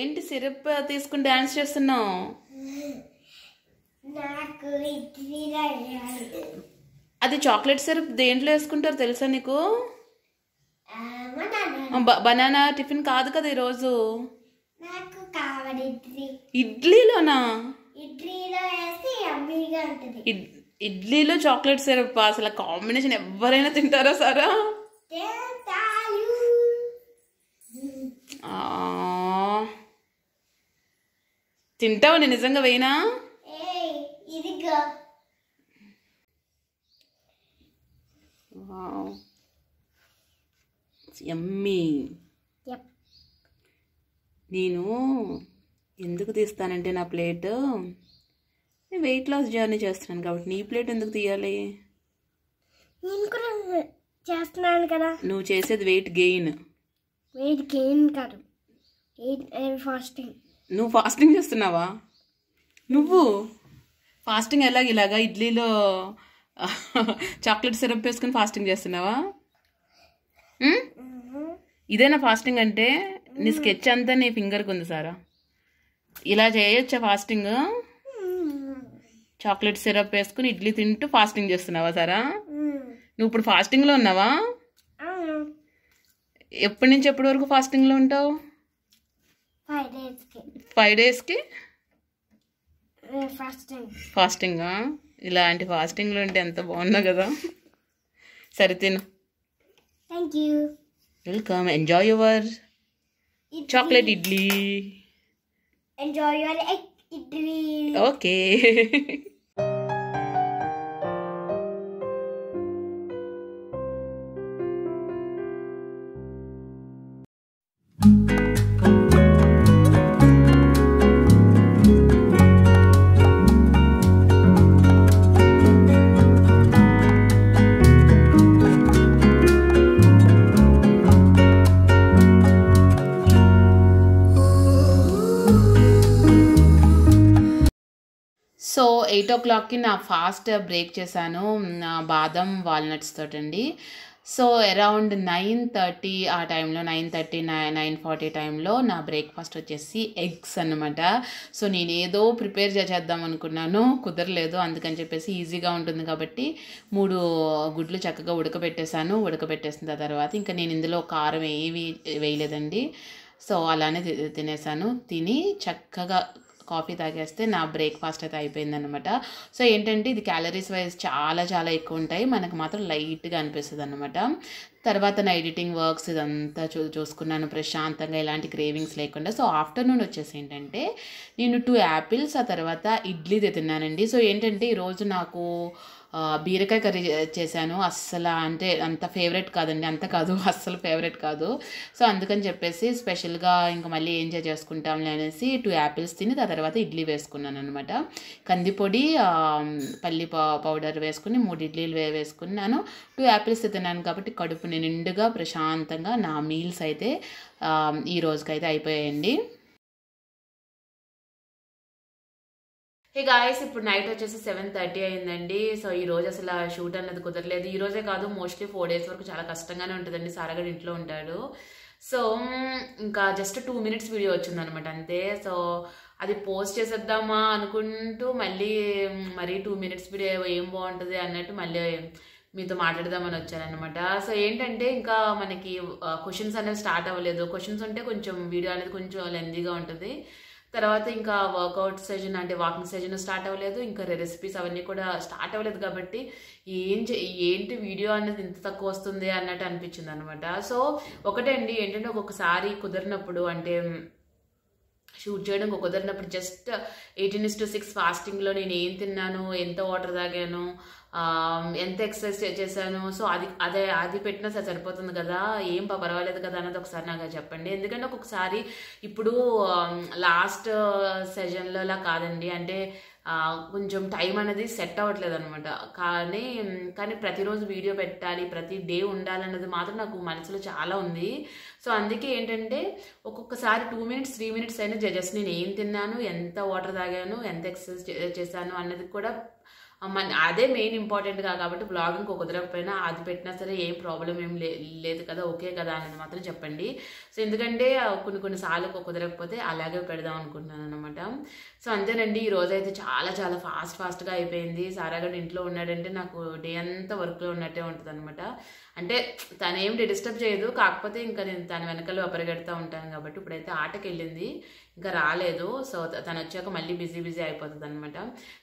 ఏంటి సిరప్ తీసుకుని డాన్స్ చేస్తున్నావు? అది చాక్లెట్ సిరప్ దేంట్లో వేసుకుంటారు తెలుసా నీకు? బనానా టిఫిన్ కాదు కదా ఈరోజు. ఇడ్లీలోనా? ఇడ్లీలో చాక్లెట్ సిరప్ అసలు కాంబినేషన్ ఎవరైనా తింటారా సారా? తింటావు నేను నిజంగా వేయనా? యమ్మీ. నేను ఎందుకు తీస్తానంటే నా ప్లేట్ నేను వెయిట్ లాస్ జర్నీ చేస్తున్నాను కాబట్టి నీ ప్లేట్ ఎందుకు తీయాలి? చేస్తున్నాను కదా. నువ్వు చేసేది వెయిట్ గెయిన్. వెయిట్ గెయిన్ కాదు, ఫాస్టింగ్. నువ్వు ఫాస్టింగ్ చేస్తున్నావా? నువ్వు ఫాస్టింగ్ ఎలాగ? ఇలాగా ఇడ్లీలో చాక్లెట్ సిరప్ వేసుకుని ఫాస్టింగ్ చేస్తున్నావా? ఇదేనా ఫాస్టింగ్ అంటే? నీ స్కెచ్ అంతా నీ ఫింగర్కి ఉంది సారా. ఇలా చేయొచ్చా ఫాస్టింగ్? చాక్లెట్ సిరప్ వేసుకుని ఇడ్లీ తింటూ ఫాస్టింగ్ చేస్తున్నావా సారా? నువ్వు ఇప్పుడు ఫాస్టింగ్లో ఉన్నావా? ఎప్పటి నుంచి ఎప్పటి వరకు ఫాస్టింగ్లో ఉంటావు? 5 డేస్కి ఫాస్టింగా? ఇలాంటి ఫాస్టింగ్లు ఉంటే ఎంత బాగున్నా కదా. సరే తిను. Thank you. Welcome. Enjoy your chocolate idli. Enjoy your idli. Okay. So 8 o'clockకి నా ఫాస్ట్ బ్రేక్ చేశాను బాదం వాల్నట్స్ తోటండి. సో అరౌండ్ 9:30 ఆ టైంలో, 9:30, 9:40 టైంలో నా బ్రేక్ఫాస్ట్ వచ్చేసి ఎగ్స్ అనమాట. సో నేను ఏదో ప్రిపేర్ చేద్దాం అనుకున్నాను, కుదరలేదు. అందుకని చెప్పేసి ఈజీగా ఉంటుంది కాబట్టి 3 గుడ్లు చక్కగా ఉడకబెట్టేశాను. ఉడకబెట్టేసిన తర్వాత ఇంకా నేను ఇందులో కారం ఏవి వేయలేదండి. సో అలానే తినేసాను. తిని చక్కగా కాఫీ తాగేస్తే నా బ్రేక్ఫాస్ట్ అయితే అయిపోయిందనమాట. సో ఏంటంటే ఇది క్యాలరీస్ వైజ్ చాలా చాలా ఎక్కువ ఉంటాయి, మనకు మాత్రం లైట్గా అనిపిస్తుంది అనమాట. తర్వాత నా ఎడిటింగ్ వర్క్స్ ఇదంతా చూసుకున్నాను ప్రశాంతంగా, ఎలాంటి క్రేవింగ్స్ లేకుండా. సో ఆఫ్టర్నూన్ వచ్చేసి ఏంటంటే నేను 2 యాపిల్స్, ఆ తర్వాత ఇడ్లీ తిన్నానండి. సో ఏంటంటే ఈరోజు నాకు బీరకాయ కర్రీ చేశాను. అస్సలు అంటే అంత ఫేవరెట్ కాదండి, అంత కాదు, అస్సలు ఫేవరెట్ కాదు. సో అందుకని చెప్పేసి స్పెషల్గా ఇంకా మళ్ళీ ఏం చేసుకుంటాంలే అనేసి 2 యాపిల్స్ తిని ఆ తర్వాత ఇడ్లీ వేసుకున్నాను అనమాట. కందిపొడి, పల్లి పౌడర్ వేసుకుని 3 ఇడ్లీలు వేసుకున్నాను. 2 యాపిల్స్ తిన్నాను కాబట్టి కడుపు నిండుగా ప్రశాంతంగా నా మీల్స్ అయితే ఈ రోజుకైతే అయిపోయాయండి. హే గాయస్, ఇప్పుడు నైట్ వచ్చేసి 7:30 అయిందండి. సో ఈ రోజు అసలు షూట్ అన్నది కుదరలేదు. ఈ రోజే కాదు, మోస్ట్లీ 4 డేస్ వరకు చాలా కష్టంగానే ఉంటుందండి. సారాగడ్ ఇంట్లో ఉంటాడు. సో ఇంకా జస్ట్ 2 minutes వీడియో వచ్చిందనమాట, అంతే. సో అది పోస్ట్ చేసేద్దామా అనుకుంటూ మళ్ళీ మరి 2 minutes వీడియో ఏం బాగుంటుంది అన్నట్టు మళ్ళీ మీతో మాట్లాడదామని వచ్చానమాట. సో ఏంటంటే ఇంకా మనకి క్వశ్చన్స్ అనేవి స్టార్ట్ అవ్వలేదు. క్వశ్చన్స్ ఉంటే కొంచెం వీడియో అనేది కొంచెం లెందీగా ఉంటుంది. తర్వాత ఇంకా వర్కౌట్ సెషన్ అంటే వాకింగ్ సెషన్ స్టార్ట్ అవ్వలేదు, ఇంకా రెసిపీస్ అవన్నీ కూడా స్టార్ట్ అవ్వలేదు. కాబట్టి ఏంటి వీడియో అనేది ఇంత తక్కువ వస్తుంది అన్నట్టు అనిపించింది అనమాట. సో ఒకటండి ఏంటంటే ఒక్కొక్కసారి కుదిరినప్పుడు, అంటే షూట్ చేయడం కుదిరినప్పుడు జస్ట్ 18:6 ఫాస్టింగ్లో నేను ఏం తిన్నాను, ఎంత వాటర్ తాగాను, ఎంత ఎక్సర్సైజ్ చేశాను, సో అది పెట్టినా సార్ సరిపోతుంది కదా, ఏం పర్వాలేదు కదా అన్నది ఒకసారి నాకు చెప్పండి. ఎందుకంటే ఒక్కొక్కసారి ఇప్పుడు లాస్ట్ సెషన్లో అలా కాదండి, అంటే కొంచెం టైం అనేది సెట్ అవ్వట్లేదు అనమాట. కానీ ప్రతిరోజు వీడియో పెట్టాలి, ప్రతి డే ఉండాలన్నది మాత్రం నాకు మనసులో చాలా ఉంది. సో అందుకే ఏంటంటే ఒక్కొక్కసారి 2 minutes 3 minutes అయినా జస్ట్ నేను ఏం తిన్నాను, ఎంత వాటర్ తాగాను, ఎంత ఎక్సర్సైజ్ చేశాను అన్నది కూడా అదే మెయిన్ ఇంపార్టెంట్ కాబట్టి బ్లాగింగ్ కుదరకపోయినా అది పెట్టినా సరే ఏ ప్రాబ్లం ఏం లేదు కదా, ఓకే కదా అని మాత్రం చెప్పండి. సో ఎందుకంటే కొన్నిసార్లు కుదరకపోతే అలాగే పెడదాం అనుకుంటున్నాను అనమాట. సో అంతేనండి, ఈ రోజైతే చాలా ఫాస్ట్గా అయిపోయింది. సారాగడ్ ఇంట్లో ఉన్నాడంటే నాకు డే అంతా వర్క్లో ఉన్నట్టే ఉంటుంది అనమాట. అంటే తను ఏమిటి డిస్టర్బ్ చేయదు, కాకపోతే ఇంకా నేను తన వెనకలో పరిగెడుతూ ఉంటాను కాబట్టి. ఇప్పుడైతే ఆటకి వెళ్ళింది, ఇంకా రాలేదు. సో తను వచ్చాక మళ్ళీ బిజీ అయిపోతుంది అనమాట.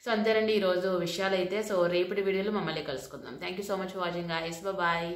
సో అంతేనండి ఈరోజు విషయాలు అయితే. సో రేపటి వీడియోలో మమ్మల్ని కలుసుకుందాం. Thank you so much for watching guys. Bye.